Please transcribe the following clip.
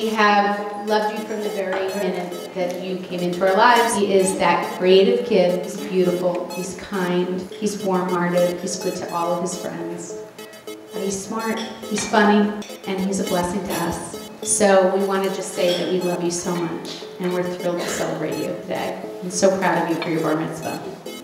We have loved you from the very minute that you came into our lives. He is that creative kid. He's beautiful, he's kind, he's warm-hearted, he's good to all of his friends. But he's smart, he's funny, and he's a blessing to us. So we want to just say that we love you so much, and we're thrilled to celebrate you today. I'm so proud of you for your bar mitzvah.